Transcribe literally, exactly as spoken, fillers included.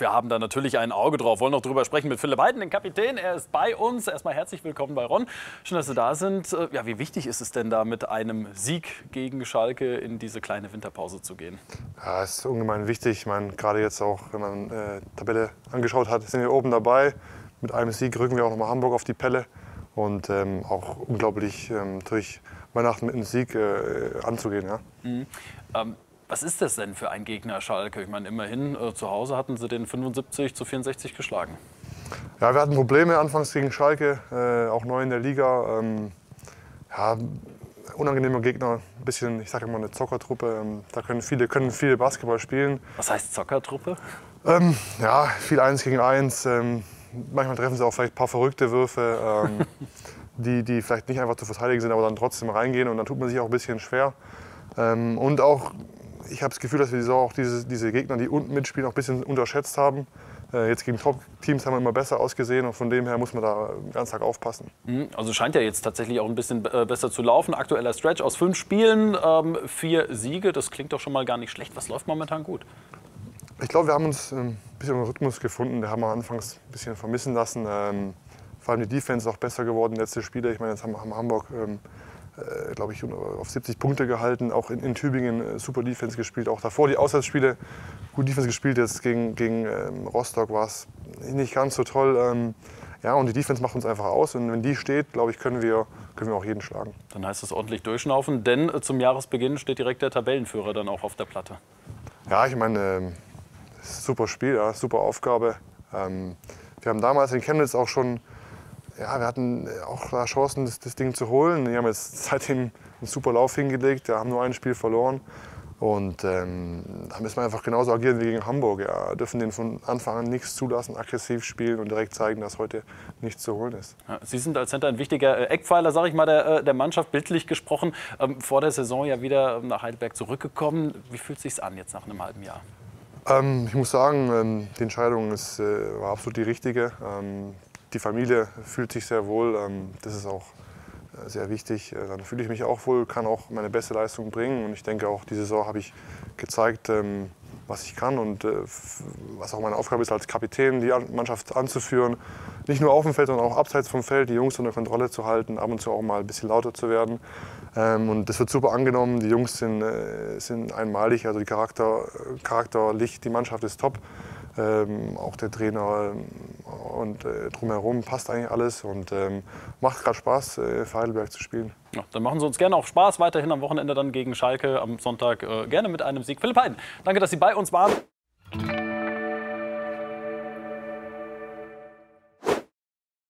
und wir haben da natürlich ein Auge drauf. Wollen noch drüber sprechen mit Philipp Heyden, dem Kapitän. Er ist bei uns. Erstmal herzlich willkommen bei Ron. Schön, dass Sie da sind. Ja, wie wichtig ist es denn da, mit einem Sieg gegen Schalke in diese kleine Winterpause zu gehen? Ja, es ist ungemein wichtig. Ich meine, gerade jetzt auch, wenn man äh, Tabelle angeschaut hat, sind wir oben dabei. Mit einem Sieg rücken wir auch nochmal Hamburg auf die Pelle. Und ähm, auch unglaublich ähm, durch Weihnachten mit einem Sieg äh, anzugehen. Ja. Mhm. Ähm, was ist das denn für ein Gegner, Schalke? Ich meine, immerhin äh, zu Hause hatten sie den fünfundsiebzig zu vierundsechzig geschlagen. Ja, wir hatten Probleme anfangs gegen Schalke, äh, auch neu in der Liga. Ähm, ja, unangenehmer Gegner, ein bisschen, ich sage immer, eine Zockertruppe. Ähm, da können viele, können viele Basketball spielen. Was heißt Zockertruppe? Ähm, ja, viel Eins gegen Eins. Ähm, Manchmal treffen sie auch vielleicht ein paar verrückte Würfe, ähm, die, die vielleicht nicht einfach zu verteidigen sind, aber dann trotzdem reingehen. Und dann tut man sich auch ein bisschen schwer. Ähm, und auch, ich habe das Gefühl, dass wir so auch diese, diese Gegner, die unten mitspielen, auch ein bisschen unterschätzt haben. Äh, jetzt gegen Top-Teams haben wir immer besser ausgesehen. Und von dem her muss man da ganz stark aufpassen. Also scheint ja jetzt tatsächlich auch ein bisschen besser zu laufen. Aktueller Stretch aus fünf Spielen, ähm, vier Siege. Das klingt doch schon mal gar nicht schlecht. Was läuft momentan gut? Ich glaube, wir haben uns ein bisschen im Rhythmus gefunden. Den haben wir anfangs ein bisschen vermissen lassen. Ähm, vor allem die Defense ist auch besser geworden, letzte Spiele. Ich meine, jetzt haben wir Hamburg, ähm, äh, glaube ich, auf siebzig Punkte gehalten. Auch in, in Tübingen äh, super Defense gespielt. Auch davor die Auswärtsspiele gut Defense gespielt. Jetzt gegen, gegen ähm, Rostock war es nicht ganz so toll. Ähm, ja, und die Defense macht uns einfach aus. Und wenn die steht, glaube ich, können wir, können wir auch jeden schlagen. Dann heißt es ordentlich durchschnaufen, denn äh, zum Jahresbeginn steht direkt der Tabellenführer dann auch auf der Platte. Ja, ich meine... Ähm, Super Spiel, ja, super Aufgabe. Ähm, wir haben damals in Chemnitz auch schon, ja, wir hatten auch da Chancen, das, das Ding zu holen. Die haben jetzt seitdem einen super Lauf hingelegt, ja, haben nur ein Spiel verloren. Und ähm, da müssen wir einfach genauso agieren wie gegen Hamburg. Ja. Wir dürfen denen von Anfang an nichts zulassen, aggressiv spielen und direkt zeigen, dass heute nichts zu holen ist. Ja, Sie sind als Center ein wichtiger Eckpfeiler, sag ich mal, der, der Mannschaft, bildlich gesprochen. Ähm, vor der Saison ja wieder nach Heidelberg zurückgekommen. Wie fühlt es sich an jetzt nach einem halben Jahr? Ähm, ich muss sagen, ähm, die Entscheidung ist, äh, war absolut die richtige. Ähm, die Familie fühlt sich sehr wohl, ähm, das ist auch äh, sehr wichtig. Äh, dann fühle ich mich auch wohl, kann auch meine beste Leistung bringen. Und ich denke auch, diese Saison habe ich gezeigt, ähm, was ich kann und äh, was auch meine Aufgabe ist als Kapitän, die An- Mannschaft anzuführen. Nicht nur auf dem Feld, sondern auch abseits vom Feld, die Jungs unter Kontrolle zu halten, ab und zu auch mal ein bisschen lauter zu werden. Ähm, und das wird super angenommen. Die Jungs sind, äh, sind einmalig, also die Charakter, charakterlich, die Mannschaft ist top. Ähm, auch der Trainer und äh, drumherum passt eigentlich alles und ähm, macht gerade Spaß, äh, für Heidelberg zu spielen. Ja, dann machen Sie uns gerne auch Spaß weiterhin am Wochenende dann gegen Schalke, am Sonntag äh, gerne mit einem Sieg. Philipp Heyden, danke, dass Sie bei uns waren.